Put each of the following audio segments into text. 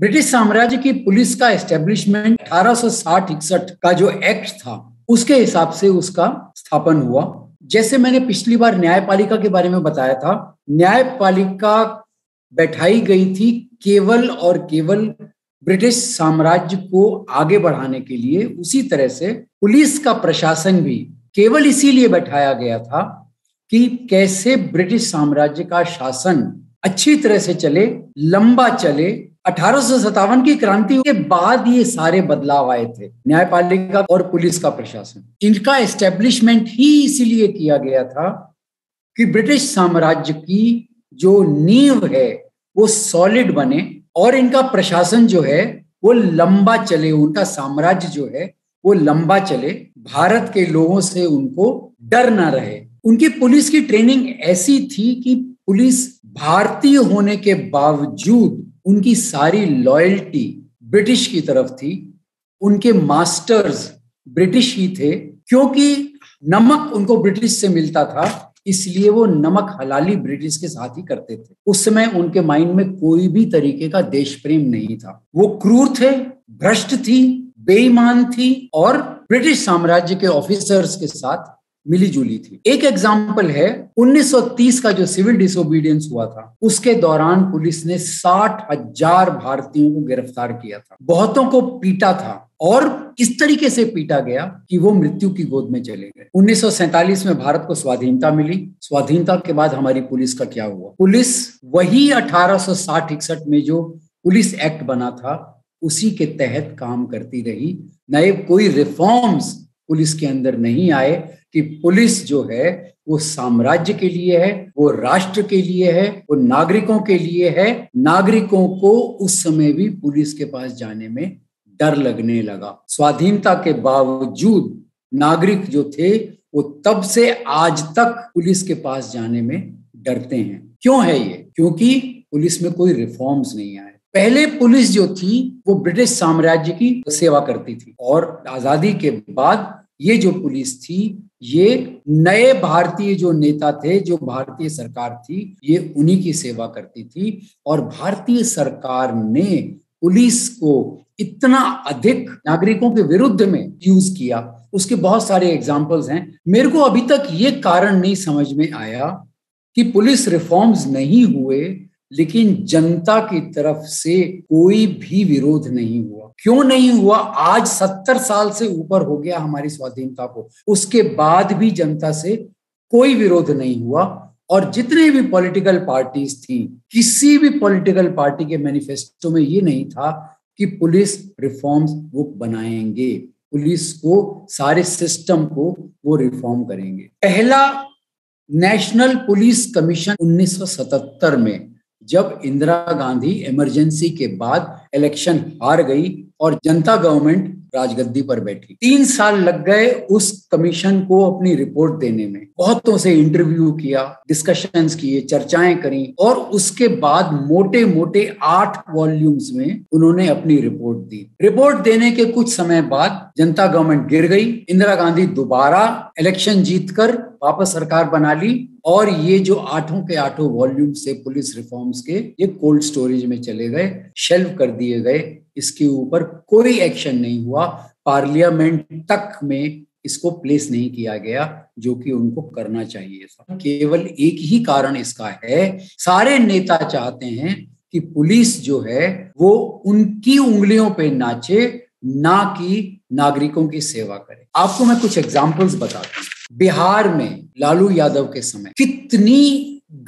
British साम्राज्य की police का एस्टेब्लिशमेंट 1860-61 का जो एक्ट था उसके हिसाब से उसका स्थापन हुआ। जैसे मैंने पिछली बार न्यायपालिका के बारे में बताया था, न्यायपालिका बैठाई गई थी केवल और केवल ब्रिटिश साम्राज्य को आगे बढ़ाने के लिए। उसी तरह से पुलिस का प्रशासन भी केवल इसीलिए बैठाया गया था कि कैसे ब्रिटिश साम्राज्य का शासन अच्छी तरह से चले, लंबा चले। 1857 की क्रांति के बाद ये सारे बदलाव आए थे। न्यायपालिका और पुलिस का प्रशासन, इनका एस्टेब्लिशमेंट ही इसीलिए किया गया था कि ब्रिटिश साम्राज्य की जो नींव है वो सॉलिड बने और इनका प्रशासन जो है वो लंबा चले, उनका साम्राज्य जो है वो लंबा चले, भारत के लोगों से उनको डर ना रहे। उनकी पुलिस की ट्रेनिंग ऐसी थी कि पुलिस भारतीय होने के बावजूद उनकी सारी लॉयल्टी ब्रिटिश की तरफ थी। उनके मास्टर्स ब्रिटिश ही थे, क्योंकि नमक उनको ब्रिटिश से मिलता था, इसलिए वो नमक हलाली ब्रिटिश के साथ ही करते थे। उस समय उनके माइंड में कोई भी तरीके का देश प्रेम नहीं था। वो क्रूर थे, भ्रष्ट थी, बेईमान थी और ब्रिटिश साम्राज्य के ऑफिसर्स के साथ मिलीजुली थी। एक एग्जाम्पल है 1930 का जो सिविल डिसोबीडियंस हुआ था, उसके दौरान पुलिस ने 60,000 भारतीयों को गिरफ्तार किया था। बहुतों को पीटा था और इस तरीके से पीटा गया कि वो मृत्यु की गोद में चले गए। 1947 में भारत को स्वाधीनता मिली। स्वाधीनता के बाद हमारी पुलिस का क्या हुआ? पुलिस वही 1860-61 में जो पुलिस एक्ट बना था उसी के तहत काम करती रही। नए कोई रिफॉर्म्स पुलिस के अंदर नहीं आए कि पुलिस जो है वो साम्राज्य के लिए है, वो राष्ट्र के लिए है, वो नागरिकों के लिए है। नागरिकों को उस समय भी पुलिस के पास जाने में डर लगने लगा। स्वाधीनता के बावजूद नागरिक जो थे वो तब से आज तक पुलिस के पास जाने में डरते हैं। क्यों है ये? क्योंकि पुलिस में कोई रिफॉर्म्स नहीं आए। पहले पुलिस जो थी वो ब्रिटिश साम्राज्य की सेवा करती थी और आजादी के बाद ये जो पुलिस थी ये नए भारतीय जो नेता थे, जो भारतीय सरकार थी, ये उन्हीं की सेवा करती थी। और भारतीय सरकार ने पुलिस को इतना अधिक नागरिकों के विरुद्ध में यूज किया, उसके बहुत सारे एग्जाम्पल्स हैं। मेरे को अभी तक ये कारण नहीं समझ में आया कि पुलिस रिफॉर्म्स नहीं हुए लेकिन जनता की तरफ से कोई भी विरोध नहीं हुआ। क्यों नहीं हुआ? आज 70 साल से ऊपर हो गया हमारी स्वाधीनता को, उसके बाद भी जनता से कोई विरोध नहीं हुआ। और जितने भी पॉलिटिकल पार्टीज थी, किसी भी पॉलिटिकल पार्टी के मैनिफेस्टो में ये नहीं था कि पुलिस रिफॉर्म्स बुक बनाएंगे, पुलिस को सारे सिस्टम को वो रिफॉर्म करेंगे। पहला नेशनल पुलिस कमीशन 1977 में, जब इंदिरा गांधी इमरजेंसी के बाद इलेक्शन हार गई और जनता गवर्नमेंट राजगद्दी पर बैठी। 3 साल लग गए उस कमीशन को अपनी रिपोर्ट देने में। बहुतों से इंटरव्यू किया, डिस्कशंस किए, चर्चाएं करी और उसके बाद मोटे मोटे 8 वॉल्यूम्स में उन्होंने अपनी रिपोर्ट दी। रिपोर्ट देने के कुछ समय बाद जनता गवर्नमेंट गिर गई। इंदिरा गांधी दोबारा इलेक्शन जीतकर वापस सरकार बना ली और ये जो 8 के 8 वॉल्यूम से पुलिस रिफॉर्म्स के ये कोल्ड स्टोरेज में चले गए, शेल्फ कर दिए गए। इसके ऊपर कोई एक्शन नहीं हुआ, पार्लियामेंट तक में इसको प्लेस नहीं किया गया जो कि उनको करना चाहिए था। केवल एक ही कारण इसका है, सारे नेता चाहते हैं कि पुलिस जो है वो उनकी उंगलियों पे नाचे, ना कि नागरिकों की सेवा करे। आपको मैं कुछ एग्जाम्पल्स बताता हूँ। बिहार में लालू यादव के समय कितनी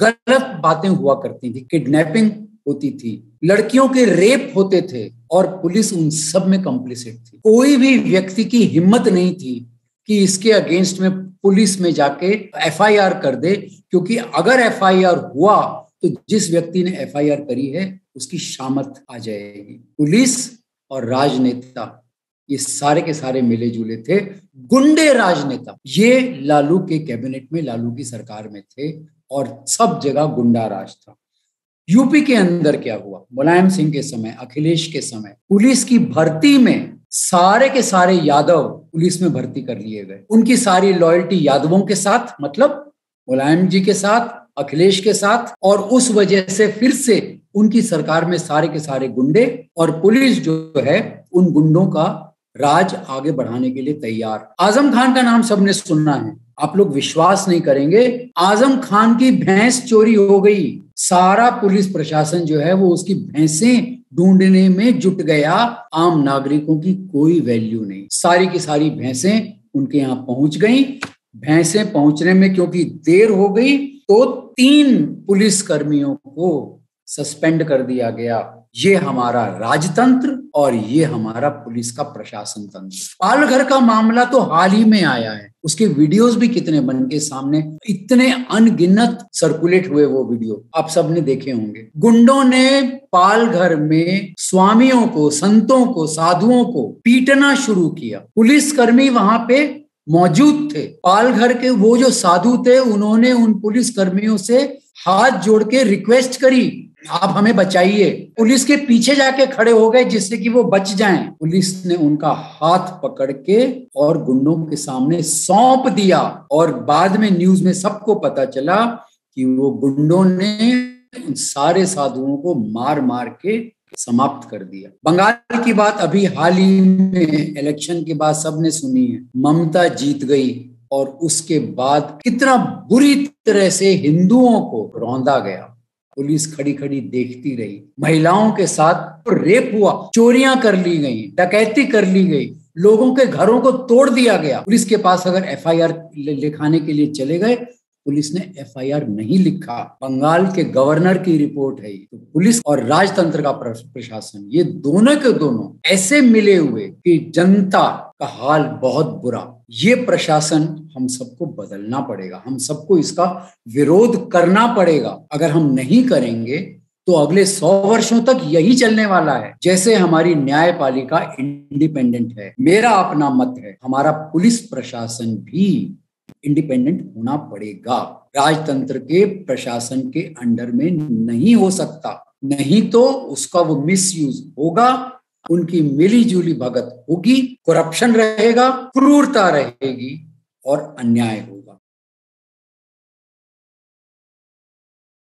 गलत बातें हुआ करती थी, किडनैपिंग होती थी, लड़कियों के रेप होते थे और पुलिस उन सब में कंप्लिसिट थी। कोई भी व्यक्ति की हिम्मत नहीं थी कि इसके अगेंस्ट में पुलिस में जाके एफआईआर कर दे, क्योंकि अगर एफआईआर हुआ तो जिस व्यक्ति ने एफआईआर करी है उसकी शामत आ जाएगी। पुलिस और राजनेता ये सारे के सारे मिले जुले थे। गुंडे राजनेता ये लालू के कैबिनेट में, लालू की सरकार में थे और सब जगह गुंडा राज था। यूपी के अंदर क्या हुआ? मुलायम सिंह के समय, अखिलेश के समय पुलिस की भर्ती में सारे के सारे यादव पुलिस में भर्ती कर लिए गए। उनकी सारी लॉयल्टी यादवों के साथ, मतलब मुलायम जी के साथ, अखिलेश के साथ, और उस वजह से फिर से उनकी सरकार में सारे के सारे गुंडे और पुलिस जो है उन गुंडों का राज आगे बढ़ाने के लिए तैयार। आजम खान का नाम सबने सुनना है, आप लोग विश्वास नहीं करेंगे, आजम खान की भैंस चोरी हो गई, सारा पुलिस प्रशासन जो है वो उसकी भैंसें ढूंढने में जुट गया, आम नागरिकों की कोई वैल्यू नहीं, सारी की सारी भैंसें उनके यहाँ पहुंच गई। भैंसें पहुंचने में क्योंकि देर हो गई तो 3 पुलिस कर्मियों को सस्पेंड कर दिया गया। ये हमारा राजतंत्र और ये हमारा पुलिस का प्रशासन तंत्र। पालघर का मामला तो हाल ही में आया है, उसके वीडियोस भी कितने बन के सामने, इतने अनगिनत सर्कुलेट हुए वो वीडियो, आप सबने देखे होंगे। गुंडों ने पालघर में स्वामियों को, संतों को, साधुओं को पीटना शुरू किया। पुलिसकर्मी वहां पे मौजूद थे, पालघर के वो जो साधु थे उन्होंने उन पुलिसकर्मियों से हाथ जोड़ के रिक्वेस्ट करी, आप हमें बचाइए। पुलिस के पीछे जाके खड़े हो गए जिससे कि वो बच जाएं। पुलिस ने उनका हाथ पकड़ के और गुंडों के सामने सौंप दिया, और बाद में न्यूज में सबको पता चला कि वो गुंडों ने उन सारे साधुओं को मार मार के समाप्त कर दिया। बंगाल की बात अभी हाल ही में इलेक्शन के बाद सबने सुनी है, ममता जीत गई और उसके बाद कितना बुरी तरह से हिंदुओं को रौंदा गया। पुलिस खड़ी खड़ी देखती रही, महिलाओं के साथ रेप हुआ, चोरियां कर ली गई, डकैती कर ली गई, लोगों के घरों को तोड़ दिया गया। पुलिस के पास अगर एफआईआर लिखाने के लिए चले गए, पुलिस ने एफआईआर नहीं लिखा। बंगाल के गवर्नर की रिपोर्ट है। तो पुलिस और राजतंत्र का प्रशासन, ये दोनों के दोनों ऐसे मिले हुए कि जनता का हाल बहुत बुरा। ये प्रशासन हम सबको बदलना पड़ेगा, हम सबको इसका विरोध करना पड़ेगा। अगर हम नहीं करेंगे तो अगले 100 वर्षों तक यही चलने वाला है। जैसे हमारी न्यायपालिका इंडिपेंडेंट है, मेरा अपना मत है, हमारा पुलिस प्रशासन भी इंडिपेंडेंट होना पड़ेगा, राजतंत्र के प्रशासन के अंडर में नहीं हो सकता, नहीं तो उसका वो मिसयूज होगा, उनकी मिली जुली भगत होगी, करप्शन रहेगा, क्रूरता रहेगी और अन्याय होगा।